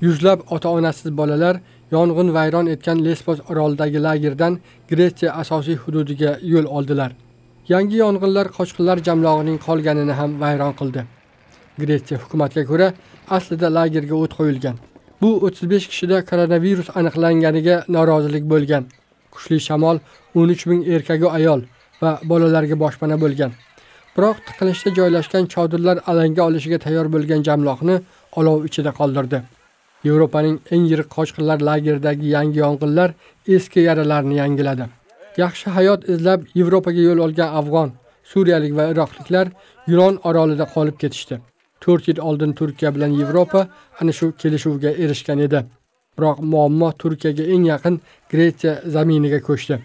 Yüzlab ota-onasiz bolalar yong'in vayron etgan Lesbos orolidagi lagerdan Gretsiya asosiy hududiga yo'l oldilar. Yangi yong'inlar qochqinlar jamlog'ining qolganini ham vayron qildi. Gretsiya hukumatiga ko'ra, aslida lagerga o't qo'yilgan. Bu 35 kishida koronavirus aniqlanganiga norozilik bo'lgan. Kuchli shamol 13,000 erkak va ayol va bolalarga boshpana bo'lgan. Biroq tiqilishda joylashgan chodirlar alanga olishiga tayyor bo'lgan jamloqni olov ichida qoldirdi. Yevropaning eng yirik qochqinlar lageridagi yangi yong'inlar eski yaralarni yangiladi. Yaxshi hayot izlab Yevropaga yo'l olgan afg'on, suriyalik va iroqliklar Yunon orolida qolib ketishdi. 4 yil oldin Turkiya bilan Yevropa ana shu kelishuvga erishgan edi. Biroq muammo Turkiyaga eng yaqin Gretsiya zaminiga ko'chdi.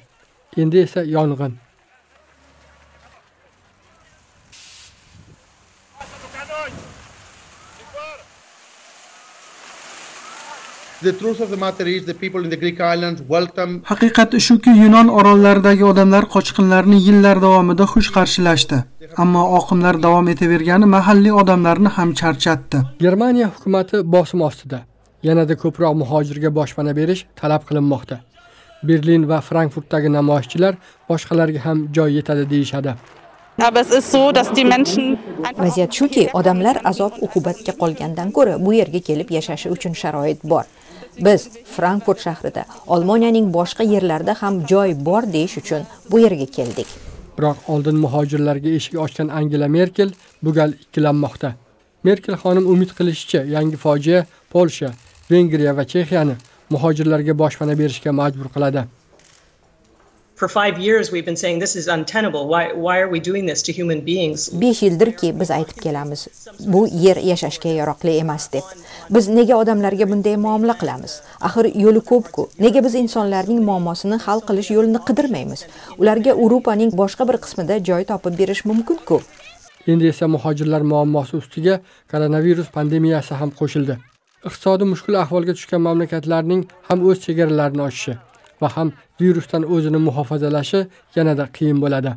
Endi esa yong'in. Haqiqat shuki, Yunon orollardagi odamlar qochqinlarni yillar davomida xush qarshilashdi, ammo oqimlar davom etavergani mahalliy odamlarni ham charchatdi. Germaniya hukumatı bosim ostida. Yanada ko'proq muhojirga boshpana berish talab qilinmoqda. Berlin va Frankfurtdagi namoyishchilar boshqalarga ham joy yetadi deyishadi. Vaziyat shuki, odamlar azob-uqubatga qolgandan ko'ra bu yerga kelib yashashi uchun sharoit bor. Biz Frankfurt shahrida, Almaniyaning boshqa yerlarida ham joy bor deish uchun bu yerga keldik. Biroq oldin muhojirlarga eshik ochgan Angela Merkel bu gal ikkilanmoqda. Merkel xonim umid qilishicha, yangi fojia Polsha, Vengriya va Chexiyani muhojirlarga boshpana berishga majbur qiladi. For 5 years we've been saying this is untenable. Why are we doing this to human beings? 5 yildirki biz aytib kelamiz. Bu yer yashashga yaroqli emas deb. Biz nega odamlarga bunday muomala qilamiz? Axir yo'li ko'p-ku. Nega biz insonlarning muammosini hal qilish yo'lini qidirmaymiz? Ularga Yevropaning boshqa bir qismida joy topib berish mumkin-ku. Endi esa muhojirlar muammosi ustiga koronavirus pandemiyasi ham qo'shildi. Iqtisodiy mushkul ahvolga tushgan mamlakatlarning ham o'z chegaralarini ochishi va ham virusdan o'zini muhofazalashi yanada qiyin bo'ladi.